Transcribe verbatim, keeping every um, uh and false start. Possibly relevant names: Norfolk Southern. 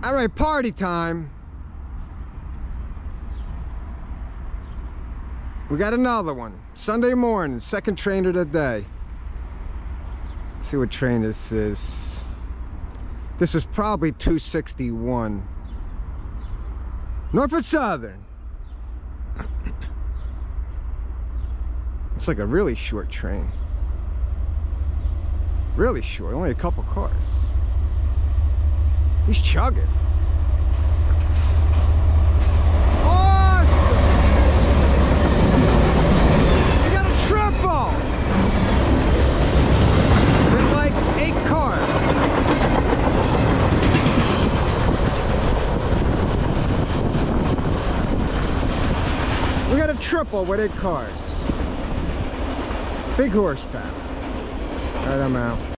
All right, party time. We got another one. Sunday morning, second train of the day. Let's see what train this is. This is probably two sixty-one. Norfolk Southern. It's like a really short train. Really short, only a couple cars. He's chugging. Awesome! We got a triple! There's like eight cars. We got a triple with eight cars. Big horseback. Alright, I'm out.